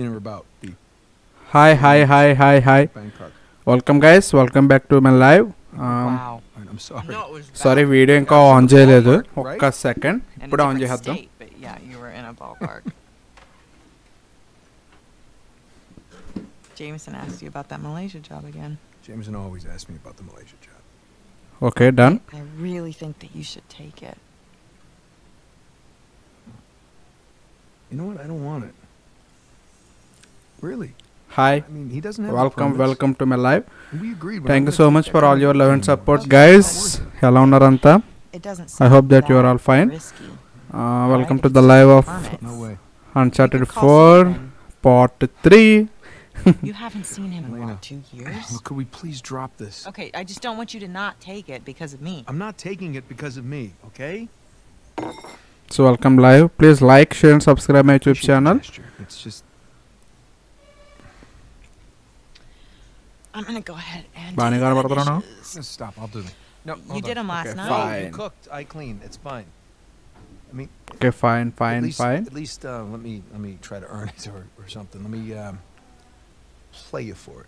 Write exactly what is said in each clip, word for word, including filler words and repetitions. in or about the hi hi hi hi hi Bangkok. Welcome guys, welcome back to my live. Um, wow. I'm sorry. No, it was sorry, video inka on jayaledu. Okka second. Ippudu on cheyaddam. But yeah, you were in a ballpark. Jameson asked you about that Malaysia job again. Jameson always asks me about the Malaysia job. Okay, done. I really think that you should take it. You know what? I don't want it. Really? Hi. I mean, he doesn't have welcome, welcome to my live. We agreed. Thank you so much for all your love and support, guys. Hello, Naranta. It doesn't I hope that, that you are all fine. Uh, welcome to the live of no Uncharted four, part three. You haven't seen him in about two years. Could we please drop this? Okay, I just don't want you to not take it because of me. I'm not taking it because of me, okay? So, welcome live. Please like, share, and subscribe my YouTube channel. It's just. I'm gonna go ahead and do stop. I'll do it. No, you did them last okay, night. Fine. You cooked. I clean. It's fine. I mean. Okay, fine, fine, at least, fine. At least uh, let me let me try to earn it or, or something. Let me um, play you for it.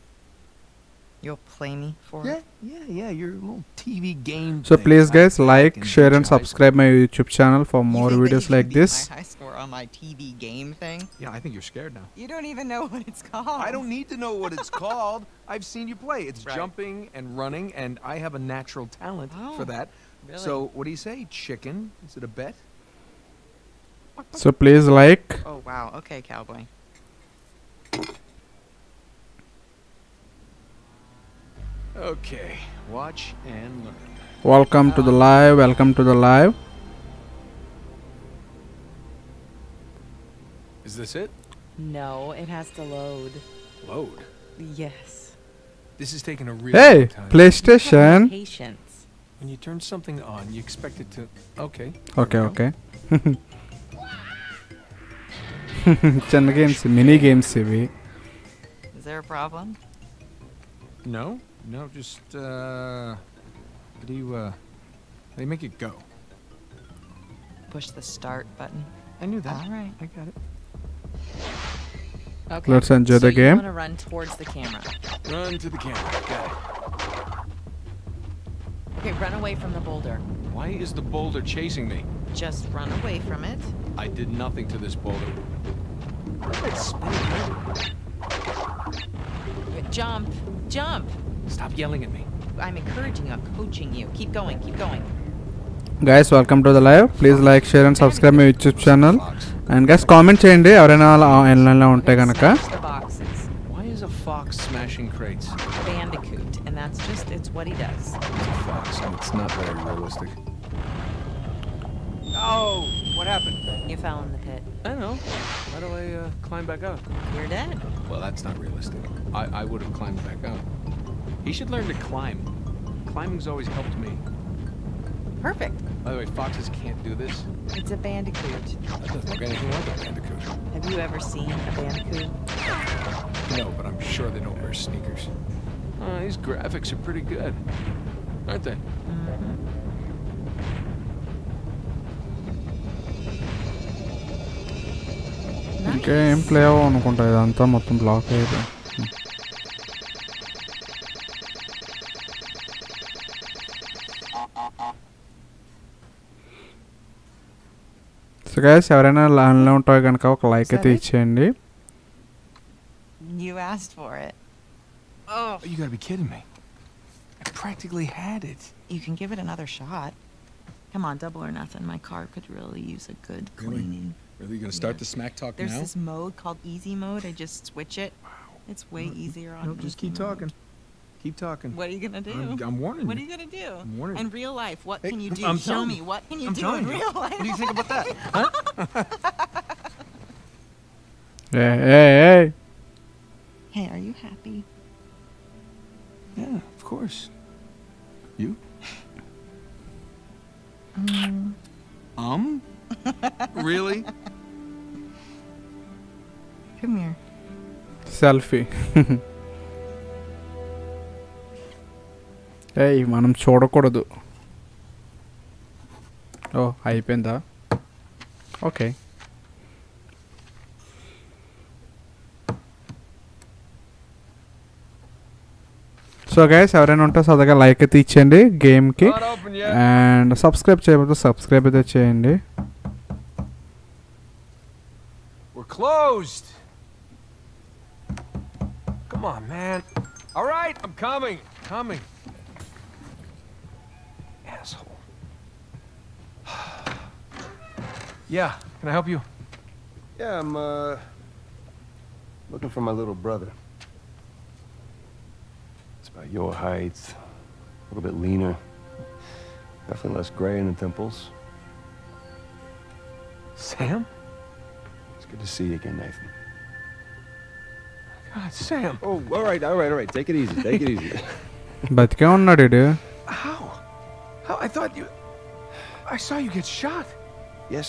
You'll play me for yeah, it. Yeah, yeah, yeah. Your little T V game. So thing. Please, guys, like, share, and subscribe my YouTube channel for more videos like this. My high score on my T V game thing. Yeah, I think you're scared now. You don't even know what it's called. I don't need to know what it's called. I've seen you play. It's right. Jumping and running, and I have a natural talent oh, for that. Really? So what do you say, chicken? Is it a bet? So please like. Oh wow. Okay, cowboy. Okay, watch and learn. Welcome to the live, welcome to the live. Is this it? No, it has to load. Load? Yes. This is taking a real hey, long time. Hey, PlayStation. Patience. When you turn something on, you expect it to... Okay. Okay, okay. Chand games, mini games. Is there a problem? No. No, just, uh, how do you, uh, how do you make it go? Push the start button. I knew that. All right. I got it. Okay. Let's enjoy so the game. I'm going to run towards the camera. Run to the camera. Got it. Okay, run away from the boulder. Why is the boulder chasing me? Just run away from it. I did nothing to this boulder. It's jump. Jump. Stop yelling at me. I'm encouraging you. I'm coaching you. Keep going. Keep going. Guys, welcome to the live. Please like, share, and subscribe my YouTube channel. And guys, comment cheyandi. Evarena online unte ganaka. Why is a fox smashing crates? Bandicoot, and that's just it's what he does. It's a fox, and it's not very realistic. Oh, what happened? You fell in the pit. I don't know. Why do I uh, climb back up? You're dead. Well, that's not realistic. I, I would have climbed back up. He should learn to climb. Climbing's always helped me. Perfect. By the way, foxes can't do this. It's a bandicoot. That doesn't look anything like a bandicoot. Have you ever seen a bandicoot? No, but I'm sure they don't wear sneakers. Oh, these graphics are pretty good, aren't they? Mm-hmm. Game play on Kunta Anta Motum block. So, guys, Evarena unload toy and cock like it each end. You asked for it. Oh, you gotta be kidding me. I practically had it. You can give it another shot. Come on, double or nothing. My car could really use a good cleaning. Are you gonna start yeah. the smack talk There's now? There's this mode called easy mode. I just switch it. Wow. It's way no, easier on. No, just keep mode. talking. Keep talking. What are you gonna do? I'm, I'm warning you. What are you gonna do? I'm warning you. In real life, what hey, can you do? I'm Show me. me. What can you I'm do in you. real life? What do you think about that? Huh? hey, hey, hey. Hey, are you happy? Yeah, of course. You? um. Um. Really? Come here. Selfie. Hey, manam chodakodadu. Oh, ayipenda. Okay. So guys, everyone unta sadaga like ati ichchandi game ki and subscribe cheyabothe subscribe ate cheyandi. We're closed. Come on, man. All right, I'm coming. Coming. Asshole. Yeah, can I help you? Yeah, I'm uh looking for my little brother. About your height, a little bit leaner, definitely less gray in the temples. Sam? It's good to see you again, Nathan. God, Sam. Oh, all right, all right, all right. Take it easy. Take it easy. But can't not do. How? How? I thought you. I saw you get shot. Yes,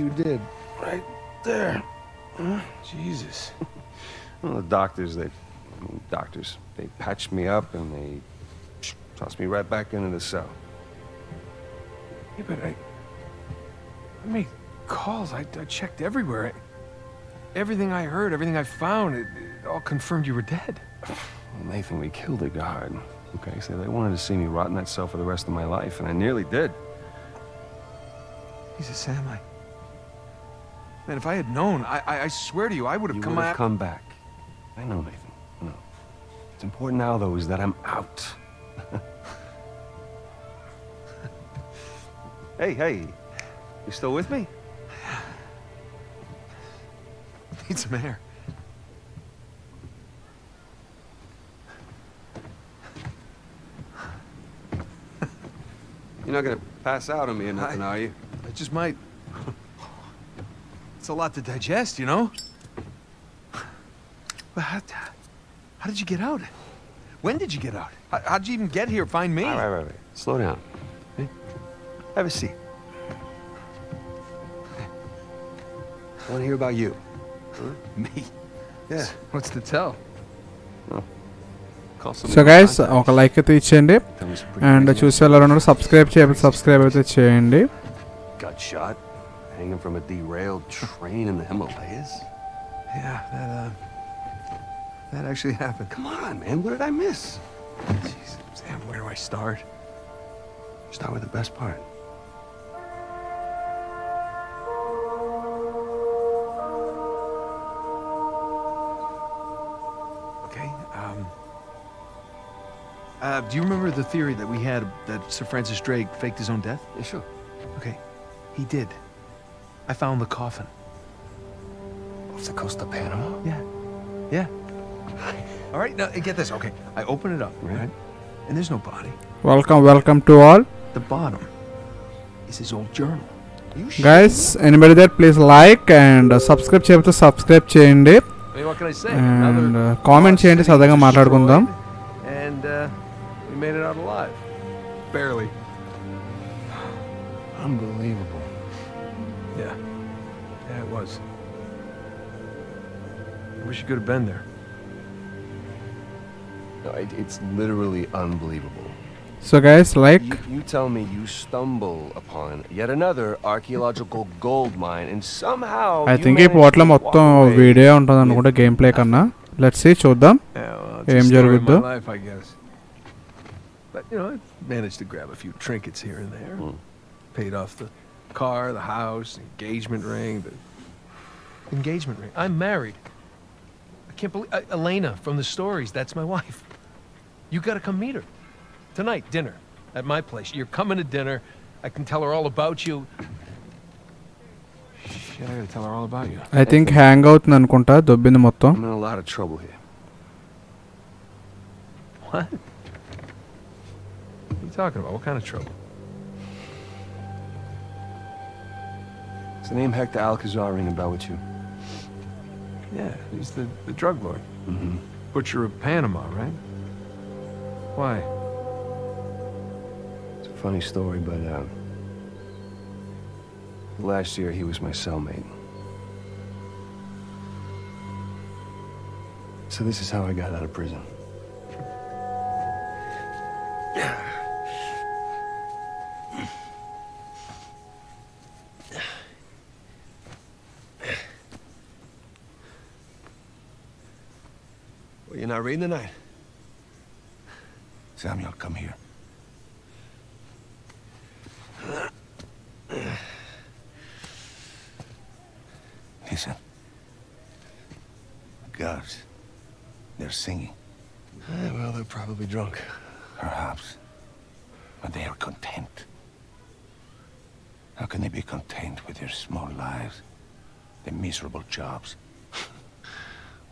you did. Right there. Huh? Jesus. Well, the doctors they. I mean, doctors, they patched me up and they tossed me right back into the cell. Yeah, but I, I made calls. I, I checked everywhere. I, everything I heard, everything I found, it, it all confirmed you were dead. Well, Nathan, we killed a guard. Okay, so they wanted to see me rot in that cell for the rest of my life, and I nearly did. Jesus, Sam, I... Man, if I had known, I, I, I swear to you, I would have come back. You would have come back. I know, Nathan. What's important now, though, is that I'm out. Hey, hey, you still with me? Need some air. You're not gonna pass out on me or nothing, I, are you? I just might. It's a lot to digest, you know. Well, how How did you get out? When did you get out? How, how'd you even get here? Find me? All right, right, right. Slow down. Hey, have a seat. I want to hear about you. Huh? Me? Yeah. What's to tell? Oh. Call so guys, okay, like it ichchandi and choose all around subscribe cheyandi. Subscribe ayithe cheyandi. Got shot, hanging from a derailed train in the Himalayas. Yeah, that. Uh... That actually happened. Come on, man. What did I miss? Jeez, Sam, where do I start? Start with the best part. Okay, um... Uh, do you remember the theory that we had that Sir Francis Drake faked his own death? Yeah, sure. Okay, he did. I found the coffin. Off the coast of Panama? Yeah. Yeah. All right, now get this. Okay, I open it up, right? And there's no body. Welcome, welcome to all. The bottom is his old journal. Guys, anybody that please like and uh, subscribe. Check to subscribe. Change it. What can I say? And uh, comment. Change it. Sadaga matladukundam. And uh, we made it out alive, barely. Unbelievable. Yeah, yeah, it was. I wish you could have been there. No, it, it's literally unbelievable. So guys, like... You, you tell me you stumble upon yet another archaeological gold mine and somehow... I think it's a whole video and gameplay. Karna. Let's see, chodam. Yeah, well, it's a story of my life, I guess. But, you know, I managed to grab a few trinkets here and there. Hmm. Paid off the car, the house, the engagement ring. The engagement ring? I'm married. I can't believe... Uh, Elena from the stories, that's my wife. You gotta come meet her. Tonight, dinner. At my place. You're coming to dinner. I can tell her all about you. Shit, I gotta tell her all about you. I think hangout nankunta, dobbin motto. I'm in a lot of trouble here. What? What are you talking about? What kind of trouble? Does the name Hector Alcazar ring a bell with you? Yeah, he's the, the drug lord. Mm-hmm. Butcher of Panama, right? Why? It's a funny story, but uh, last year he was my cellmate. So this is how I got out of prison. Not reading tonight. Samuel, come here. Listen. The guards, they're singing. Eh, well, they're probably drunk. Perhaps. But they are content. How can they be content with their small lives? Their miserable jobs?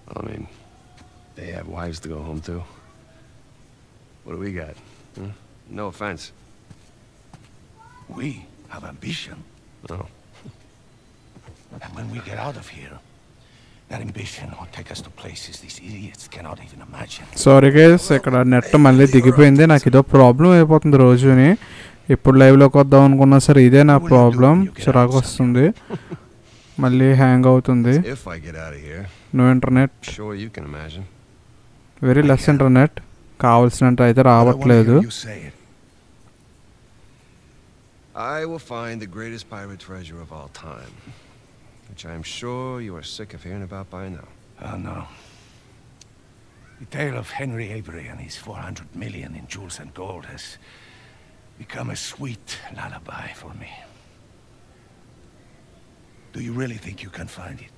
Well, I mean, they have wives to go home to. What do we got? Huh? No offense. We have ambition. No. And when we get out of here, that ambition will take us to places these idiots cannot even imagine. Sorry guys, I got net to Malay Digipoinde. I got a problem. I got the Rojuni. I put live lock out down. Gonna say, then a problem. Charagosunde. Malay hangout on the. If I get out of here, no internet. Sure, you can imagine. Very less internet. Kavalsinanta aithe raavaledu. I will find the greatest pirate treasure of all time, which I am sure you are sick of hearing about by now. Oh no. The tale of Henry Avery and his four hundred million in jewels and gold has become a sweet lullaby for me. Do you really think you can find it?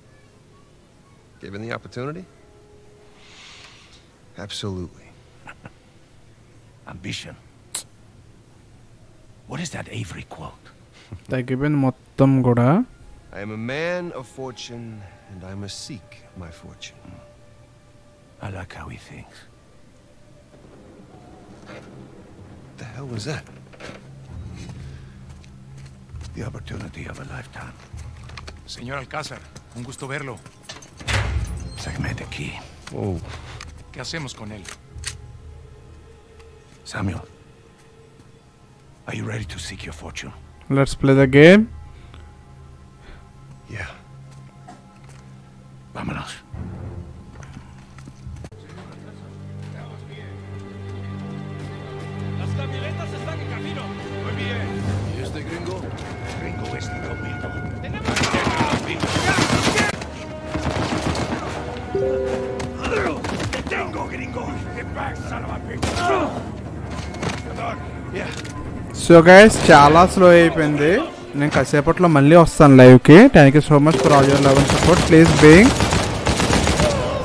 Given the opportunity? Absolutely. Ambition. What is that Avery quote? I am a man of fortune, and I must seek my fortune. I like how he thinks. What the hell was that? The opportunity of a lifetime. Señor Alcázar, un gusto verlo. Segmente aquí. Oh. ¿Qué hacemos con él? Samuel, are you ready to seek your fortune? Let's play the game. Yeah. Vámonos. Las camionetas están en camino. Muy bien. ¿Y este gringo? El gringo está conmigo. Tenemos que... ¡Te tengo, gringo! ¡Te pasa, salvaje! So guys, chala slow ayipindi. Nenu kasepatlo malli vastanu live ki. Thank you so much for all your love and support. Please being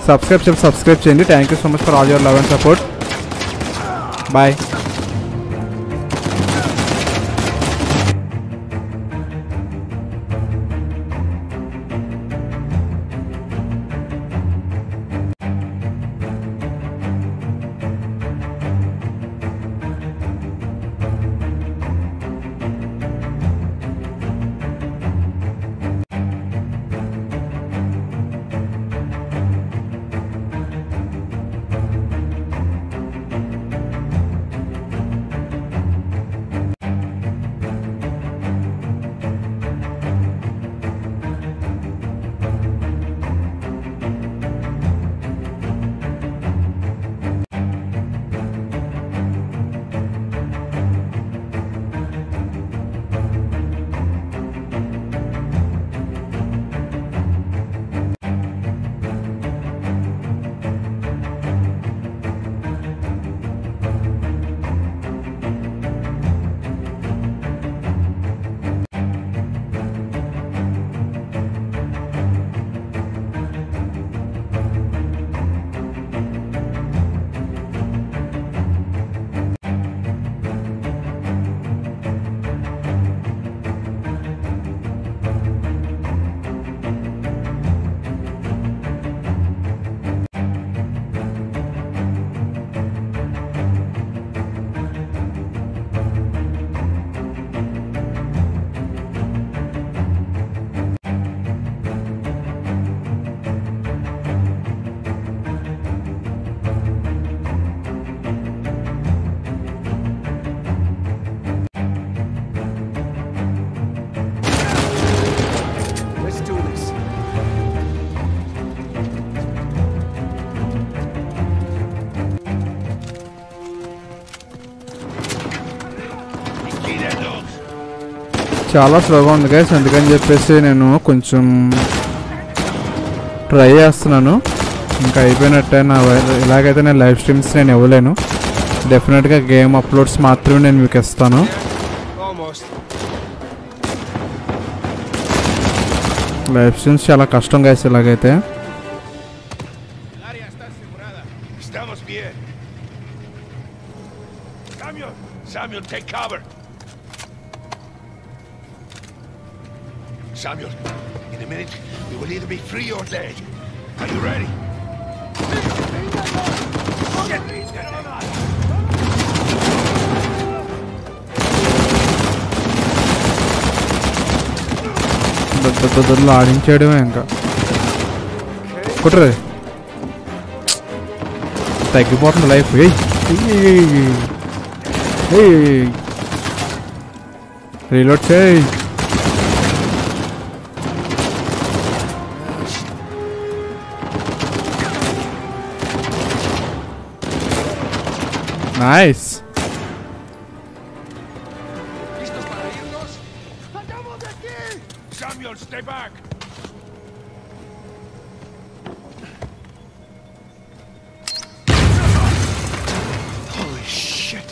subscribe cheyandi, subscribe cheyandi. Thank you so much for all your love and support. Bye. చాలా స్లోగా ఉంది guys, అందుకని చెప్పేసి నేను కొంచెం try చేస్తున్నాను. ఇంకా అయిపోయినట్టే నా ఇలాగైతే నేను లైవ్ స్ట్రీమ్స్ నేను ఇవ్వలేను. డెఫినెట్గా గేమ్ అప్లోడ్స్ మాత్రమే నేను మీకు ఇస్తాను. లైవ్ స్ట్రీమ్స్ చాలా కష్టం గైస్ ఇలాగైతే. Samuel, take cover. Samuel, in a minute, we will either be free or dead. Are you ready? Get me, get on us. దొద్దొద్దొద్దొద్దొ ఆడించేయడమే ఇంకా కుట్రది తగ్గిపోతుంది life. Hey, reload, hey. Nice. Samuel, stay back. Holy shit.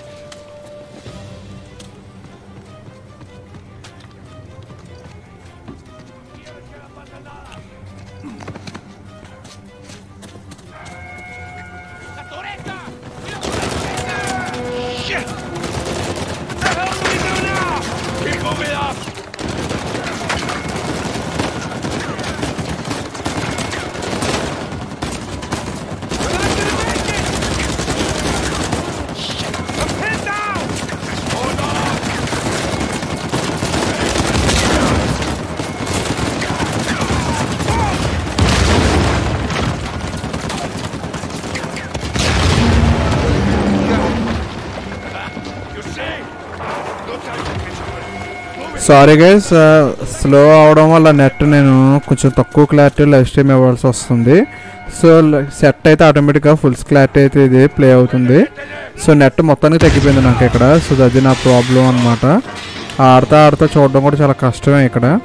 Sorry guys, slow అవడం వల్ల net నేను కొంచెం తక్కువ clarity live stream ఇవ్వాల్సి వస్తుంది. సో సెట్ అయితే ఆటోమేటిక్గా ఫుల్ క్లారిటీ అయితే ఇది ప్లే అవుతుంది. సో నెట్ మొత్తానికి తగ్గిపోయింది నాకు ఇక్కడ. సో అది నా ప్రాబ్లం అన్నమాట. ఆడతా ఆడతా చూడడం కూడా చాలా కష్టమే ఇక్కడ.